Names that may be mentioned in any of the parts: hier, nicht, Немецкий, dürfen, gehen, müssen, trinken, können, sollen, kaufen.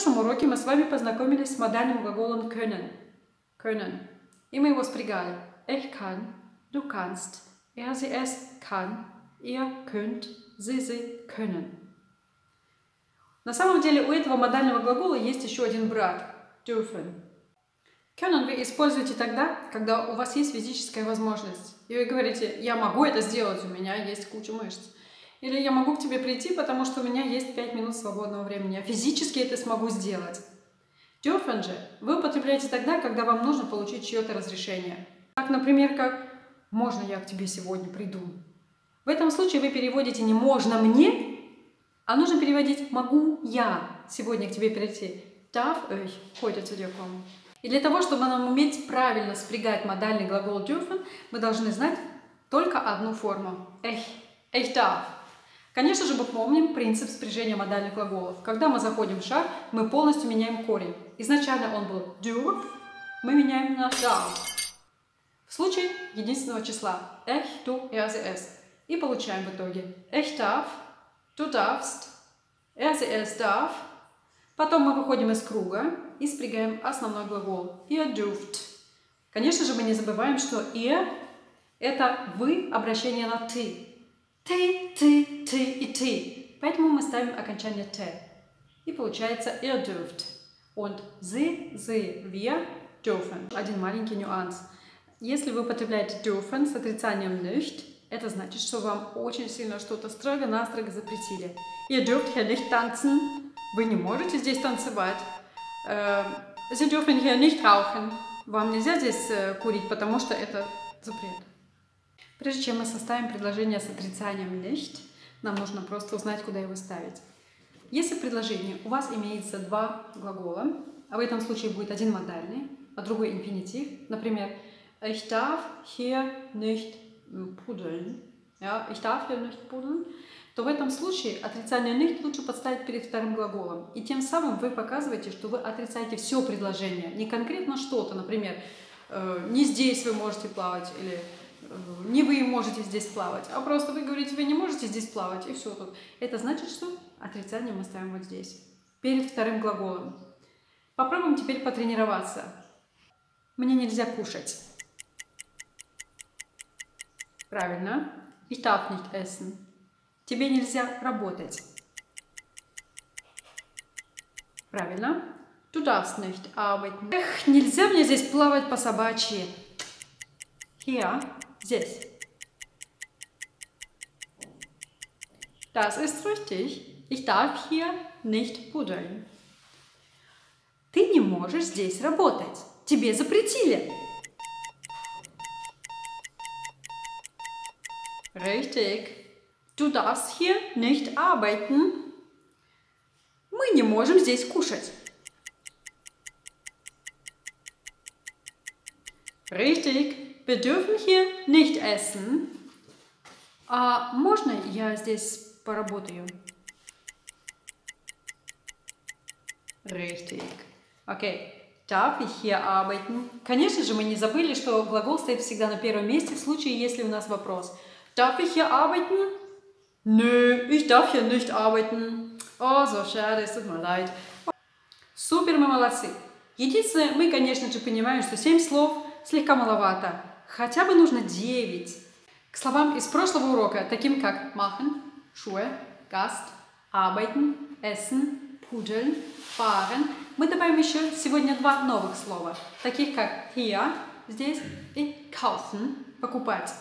прошлом уроке мы с вами познакомились с модальным глаголом können. Können. И мы его спрягали. Ich kann, du kannst, sie, es kann, ihr könnt, sie, können. На самом деле у этого модального глагола есть еще один брат – dürfen. Können вы используете тогда, когда у вас есть физическая возможность. И вы говорите: я могу это сделать, у меня есть куча мышц. Или я могу к тебе прийти, потому что у меня есть 5 минут свободного времени. Я физически это смогу сделать. Dürfen же вы употребляете тогда, когда вам нужно получить чье-то разрешение. Так, например, как «можно я к тебе сегодня приду?». В этом случае вы переводите не «можно мне», а нужно переводить «могу я сегодня к тебе прийти?». Darf ich heute zu dir kommen? И для того, чтобы нам уметь правильно спрягать модальный глагол dürfen, мы должны знать только одну форму – ich. Ich darf. Конечно же, мы помним принцип спряжения модальных глаголов. Когда мы заходим в шаг, мы полностью меняем корень. Изначально он был dürf, мы меняем на darf. В случае единственного числа – ich, du, sie, es. И получаем в итоге ich darf, du darfst, sie, es darf. Потом мы выходим из круга и спрягаем основной глагол ihr dürft. Конечно же, мы не забываем, что ihr – это вы, обращение на ты. Ты и ты. Поэтому мы ставим окончание «т». И получается ihr dürft. Und sie, wir dürfen. Один маленький нюанс. Если вы употребляете dürfen с отрицанием nicht, это значит, что вам очень сильно что-то строго-настрого запретили. Ihr dürft hier nicht tanzen. Вы не можете здесь танцевать. Sie dürfen hier nicht rauchen. Вам нельзя здесь курить, потому что это запрет. Прежде чем мы составим предложение с отрицанием nicht, нам нужно просто узнать, куда его ставить. Если в предложении у вас имеется два глагола, а в этом случае будет один модальный, а другой инфинитив, например, ich darf hier nicht pudeln. Ja, ich darf hier nicht pudeln, то в этом случае отрицание nicht лучше подставить перед вторым глаголом. И тем самым вы показываете, что вы отрицаете все предложение, не конкретно что-то, например, не здесь вы можете плавать, или не вы можете здесь плавать, а просто вы говорите: вы не можете здесь плавать, и все тут. Это значит, что отрицание мы ставим вот здесь, перед вторым глаголом. Попробуем теперь потренироваться. Мне нельзя кушать. Правильно. Ich darf nicht essen. Тебе нельзя работать. Правильно. Du darfst nicht arbeiten. Эх, нельзя мне здесь плавать по-собачьи. Hier, здесь. Das ist richtig. Ich darf hier nicht pudeln. Ты не можешь здесь работать. Тебе запретили. Richtig. Du darfst hier nicht arbeiten. Мы не можем здесь кушать. Richtig. Wir dürfen hier nicht essen. А можно я здесь поработаю? Richtig. Окей. Darf ich hier arbeiten? Конечно же, мы не забыли, что глагол стоит всегда на первом месте в случае, если у нас вопрос. Darf ich hier arbeiten? Nö, ich darf hier nicht arbeiten. О, so schade, es tut mir leid. Супер, мы молодцы. Единственное, мы, конечно же, понимаем, что 7 слов слегка маловато. Хотя бы нужно 9. К словам из прошлого урока, таким как machen, Schuhe, Gast, arbeiten, essen, pudeln, fahren, мы добавим еще сегодня 2 новых слова, таких как hier, здесь, и kaufen, покупать.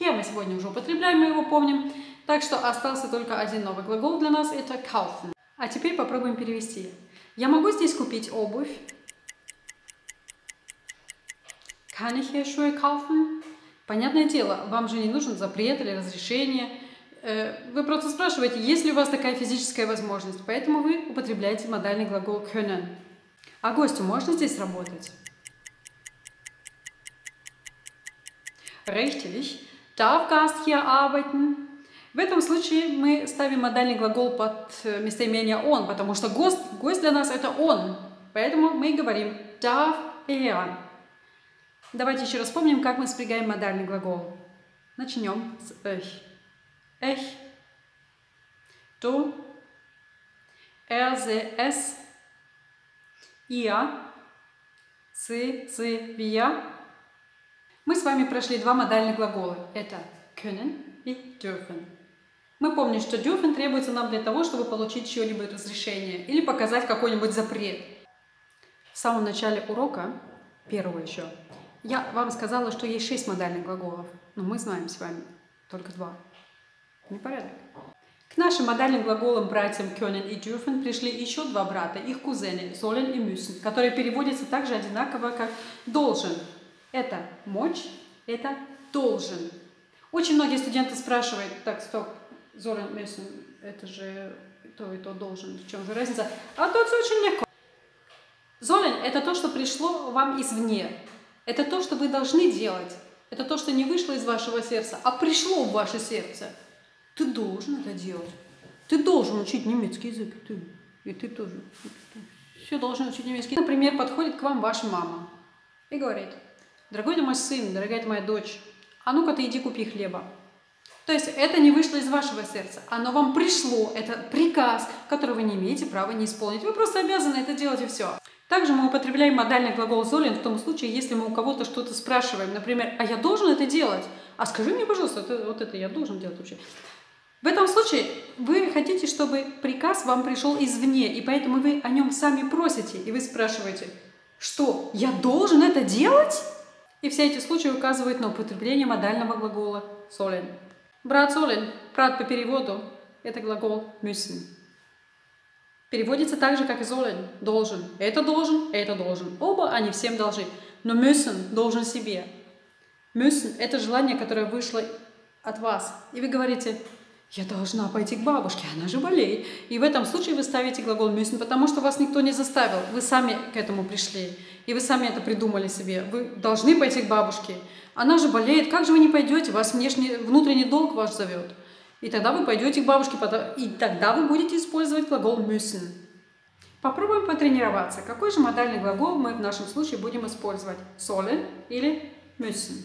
Hier мы сегодня уже употребляем, мы его помним. Так что остался только один новый глагол для нас – это kaufen. А теперь попробуем перевести. Я могу здесь купить обувь? Kann ich hier Schuhe kaufen? Понятное дело, вам же не нужен запрет или разрешение. Вы просто спрашиваете, есть ли у вас такая физическая возможность. Поэтому вы употребляете модальный глагол können. А гостю можно здесь работать? Richtig. Darf Gast hier arbeiten? В этом случае мы ставим модальный глагол под местоимение он, потому что гость для нас это он. Поэтому мы говорим darf er. Давайте еще раз вспомним, как мы спрягаем модальный глагол. Начнем с ich. Ich, du, sie, es, ihr, sie, sie, wir. Мы с вами прошли два модальных глагола. Это können и dürfen. Мы помним, что dürfen требуется нам для того, чтобы получить чье-либо разрешение или показать какой-нибудь запрет. В самом начале урока, первого еще, я вам сказала, что есть 6 модальных глаголов, но мы знаем с вами только 2. Непорядок. К нашим модальным глаголам братьям können и dürfen пришли еще 2 брата, их кузены, sollen и müssen, которые переводятся также одинаково, как должен. Это мочь, это должен. Очень многие студенты спрашивают, так, стоп, sollen, müssen, это же то и то должен, в чем же разница? А тут все очень легко. Sollen – это то, что пришло вам извне. Это то, что вы должны делать. Это то, что не вышло из вашего сердца, а пришло в ваше сердце. Ты должен это делать. Ты должен учить немецкий язык. Ты. И ты тоже. Все должен учить немецкий язык. Например, подходит к вам ваша мама и говорит: дорогой ты мой сын, дорогая ты моя дочь, а ну-ка ты иди купи хлеба. То есть это не вышло из вашего сердца. Оно вам пришло. Это приказ, который вы не имеете права не исполнить. Вы просто обязаны это делать и все. Также мы употребляем модальный глагол sollen в том случае, если мы у кого-то что-то спрашиваем. Например, а я должен это делать? А скажи мне, пожалуйста, вот это я должен делать вообще? В этом случае вы хотите, чтобы приказ вам пришел извне, и поэтому вы о нем сами просите, и вы спрашиваете, что, я должен это делать? И все эти случаи указывают на употребление модального глагола sollen. Брат sollen, брат по переводу, это глагол müssen. Переводится так же, как и sollen, должен. Это должен, это должен. Оба они всем должны. Но müssen должен себе. Müssen – это желание, которое вышло от вас. И вы говорите, я должна пойти к бабушке, она же болеет. И в этом случае вы ставите глагол müssen, потому что вас никто не заставил. Вы сами к этому пришли. И вы сами это придумали себе. Вы должны пойти к бабушке. Она же болеет, как же вы не пойдете? Вас внутренний долг вас зовет. И тогда вы пойдете к бабушке, и тогда вы будете использовать глагол müssen. Попробуем потренироваться. Какой же модальный глагол мы в нашем случае будем использовать? Sollen или müssen?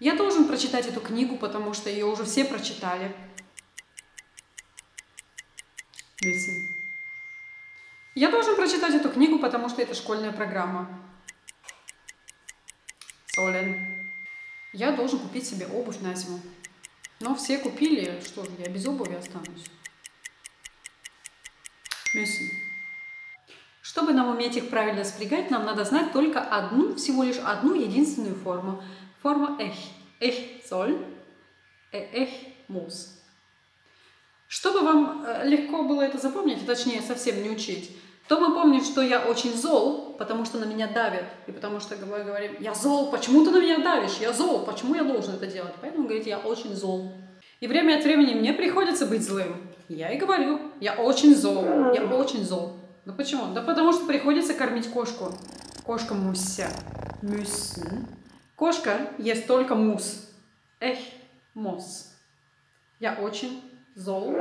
Я должен прочитать эту книгу, потому что ее уже все прочитали. Müssen. Я должен прочитать эту книгу, потому что это школьная программа. Sollen. Я должен купить себе обувь на зиму. Но все купили, что же, я без обуви останусь. Müssen. Чтобы нам уметь их правильно спрягать, нам надо знать только всего лишь одну единственную форму. Форма «ech». «Ech soll», «ech muss». Чтобы вам легко было это запомнить, точнее, совсем не учить, то мы помним, что я очень зол, потому что на меня давят. И потому что мы говорим, я зол, почему ты на меня давишь? Я зол, почему я должен это делать? Поэтому говорите, я очень зол. И время от времени мне приходится быть злым. Я и говорю, я очень зол, я очень зол. Ну почему? Да потому что приходится кормить кошку. Кошка мусся. Müssen. Кошка ест только мусс. Эх, мусс. Я очень зол,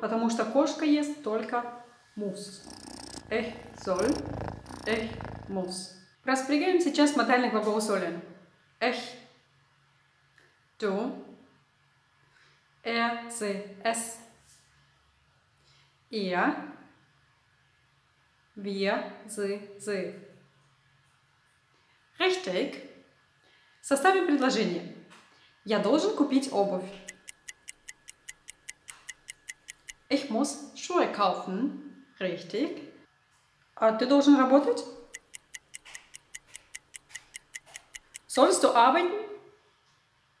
потому что кошка ест только мусс. Эх, soll, эх, muss. Распрягаем сейчас модальный глагол sollen. Эх, du, sie, es, ihr, wir, sie. Richtig. Составим предложение. Я должен купить обувь. Ich muss Schuhe kaufen. Richtig. А ты должен работать? Sollst du arbeiten?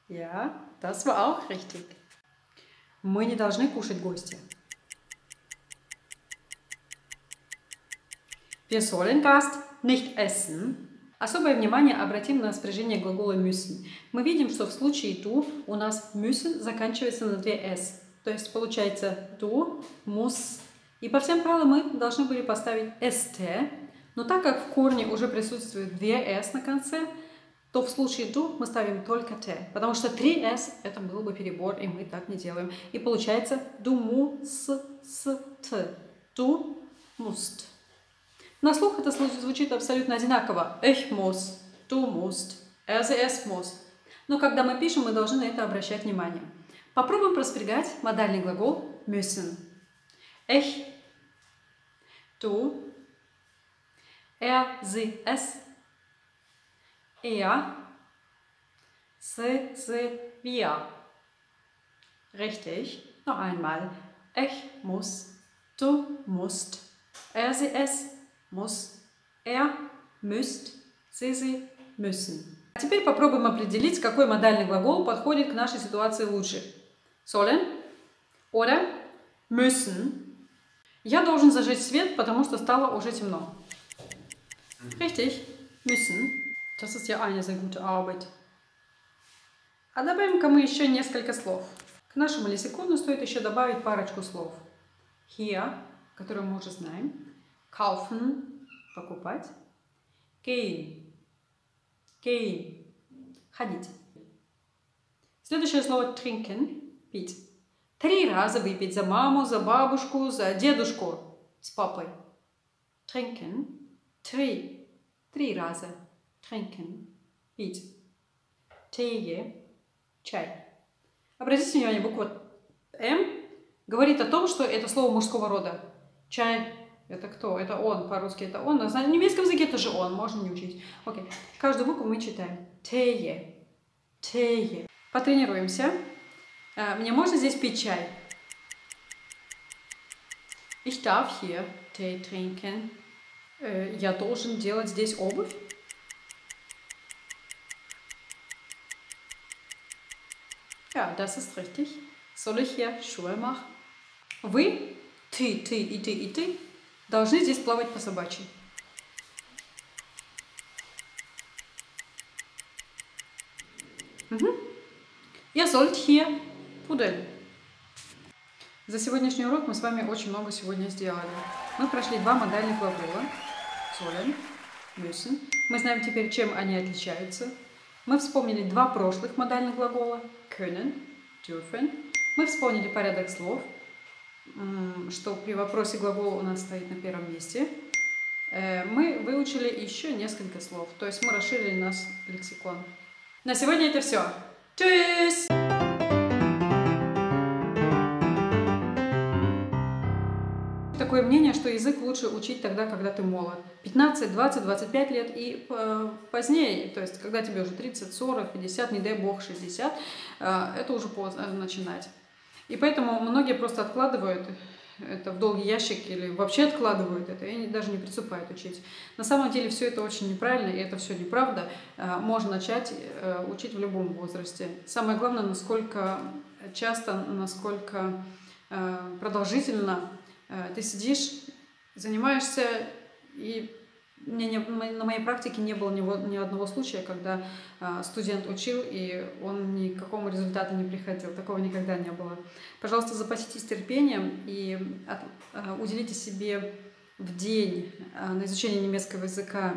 Ja, das war auch richtig. Мы не должны кушать гости. Wir sollen Gast nicht essen. Особое внимание обратим на спряжение глагола müssen. Мы видим, что в случае du у нас müssen заканчивается на 2 s. То есть получается du, muss. И по всем правилам мы должны были поставить st, но так как в корне уже присутствует 2 s на конце, то в случае du мы ставим только t, потому что 3 s это был бы перебор, и мы так не делаем. И получается du musst, du musst. На слух это звучит абсолютно одинаково. Ich muss, du musst, es muss. Но когда мы пишем, мы должны на это обращать внимание. Попробуем проспрягать модальный глагол müssen. Ich, du, Er, sie, es. Er, sie, sie, wir. Richtig. Noch einmal. Ich muss. Du musst. Er, sie, es. Muss. Er, müsst. Sie, sie, müssen. А теперь попробуем определить, какой модальный глагол подходит к нашей ситуации лучше. Sollen oder müssen. Я должен зажечь свет, потому что стало уже темно. Richtig, müssen. Das ist ja eine sehr gute Arbeit. А добавим-ка мы еще несколько слов. К нашему лексикону стоит еще добавить парочку слов. Hier, которые мы уже знаем. Kaufen, покупать. Gehen. Gehen. Ходить. Следующее слово trinken. Пить. 3 раза выпить за маму, за бабушку, за дедушку с папой. Trinken. 3. 3 раза. Trinken. Пить. Tee. Чай. Обратите внимание, буква М говорит о том, что это слово мужского рода. Чай. Это кто? Это он. По-русски это он. На немецком языке тоже он. Можно не учить. Окей. Каждую букву мы читаем. Tee. Tee. Потренируемся. Мне можно здесь пить чай? Ich darf hier Tee trinken. Я должен делать здесь обувь? Ja, das ist richtig. Soll ich hier Schuhe machen? Вы, ты, ты и ты и ты должны здесь плавать по собачьи. Угу. Ihr sollt hier Pudel. За сегодняшний урок мы с вами очень много сегодня сделали. Мы прошли 2 модальных глагола. Sollen, müssen. Мы знаем теперь, чем они отличаются. Мы вспомнили 2 прошлых модальных глагола. Können, dürfen. Мы вспомнили порядок слов, что при вопросе глагола у нас стоит на первом месте. Мы выучили еще несколько слов, то есть мы расширили наш лексикон. На сегодня это все. Tschüss! Такое мнение, что язык лучше учить тогда, когда ты молод. 15, 20, 25 лет и позднее, то есть когда тебе уже 30, 40, 50, не дай бог 60, это уже поздно начинать. И поэтому многие просто откладывают это в долгий ящик или вообще откладывают это и даже не приступают учить. На самом деле все это очень неправильно, и это все неправда. Можно начать учить в любом возрасте. Самое главное, насколько часто, насколько продолжительно ты сидишь, занимаешься, и на моей практике не было ни одного случая, когда студент учил, и он ни к какому результату не приходил. Такого никогда не было. Пожалуйста, запаситесь терпением и уделите себе в день на изучение немецкого языка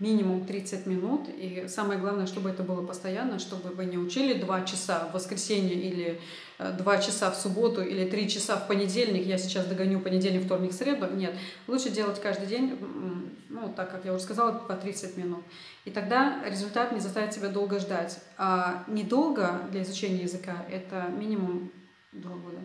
минимум 30 минут. И самое главное, чтобы это было постоянно, чтобы вы не учили 2 часа в воскресенье или 2 часа в субботу или 3 часа в понедельник. Я сейчас догоню понедельник, вторник, среду. Нет, лучше делать каждый день, ну, так как я уже сказала, по 30 минут. И тогда результат не заставит себя долго ждать. А недолго для изучения языка — это минимум 2 года.